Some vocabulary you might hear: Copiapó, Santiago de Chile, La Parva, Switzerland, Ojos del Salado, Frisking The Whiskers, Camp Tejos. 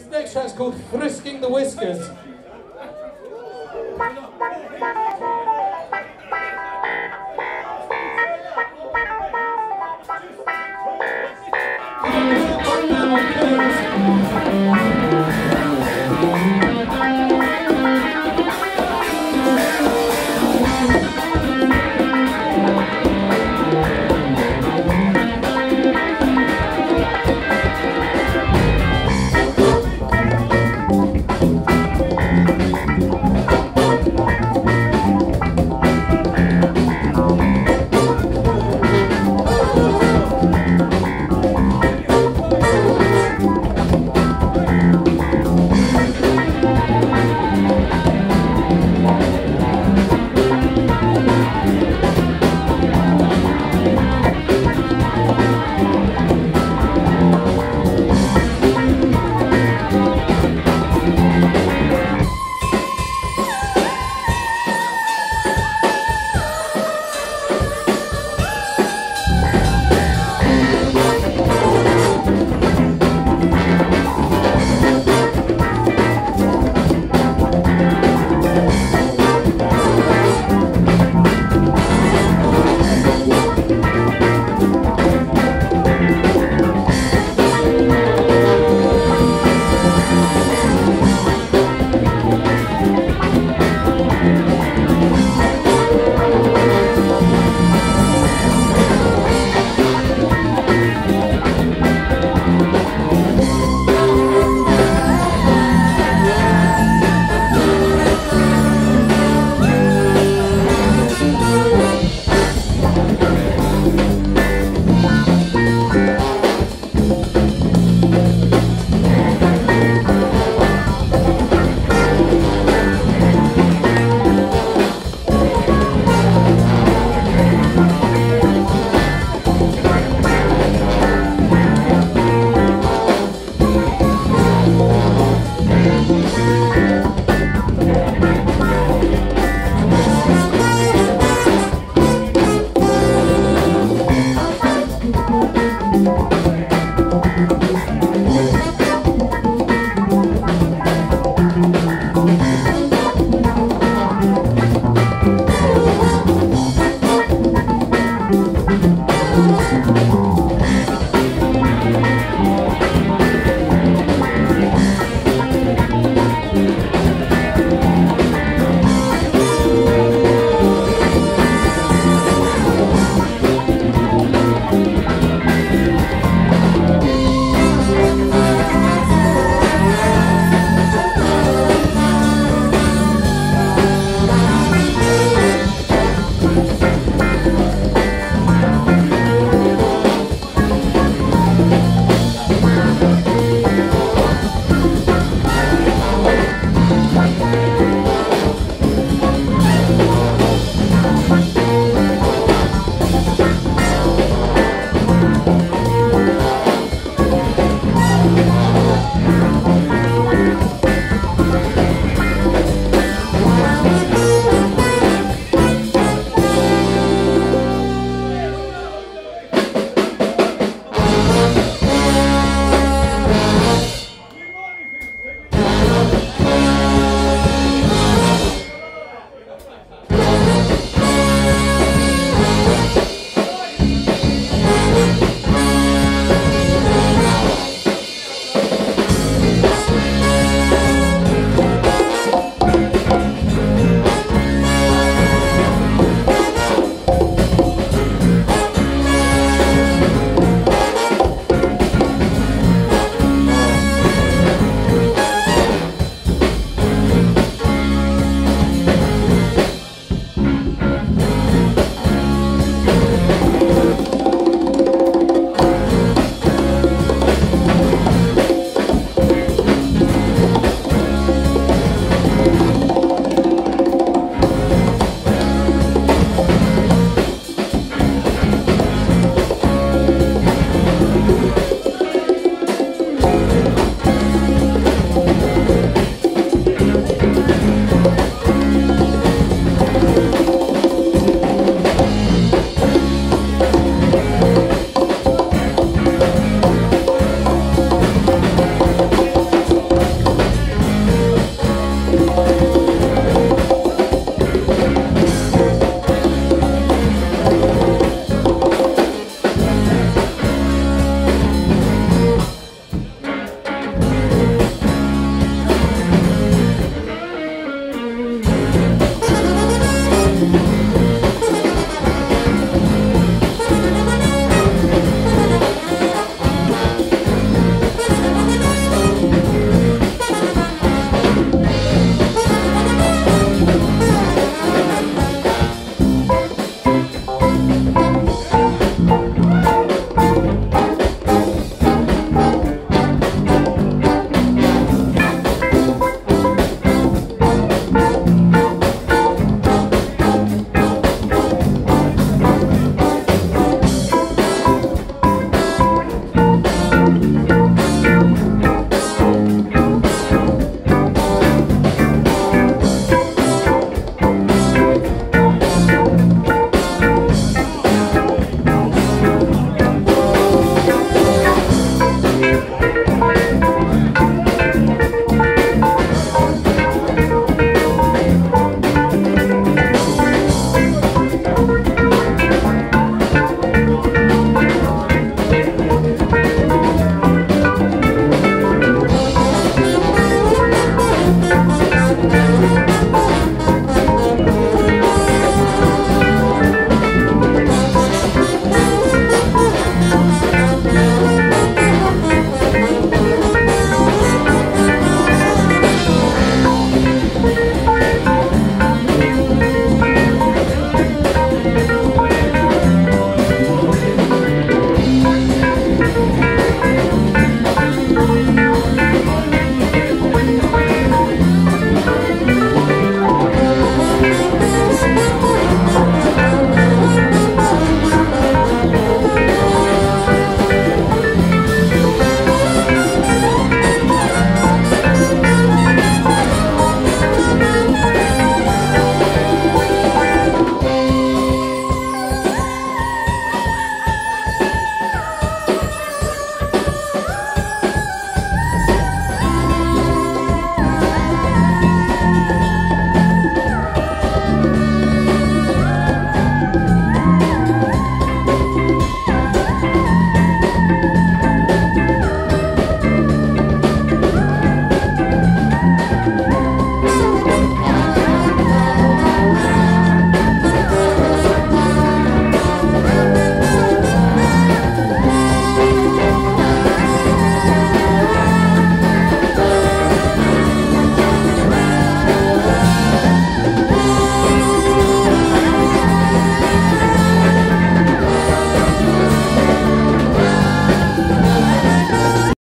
This next track's called Frisking the Whiskers.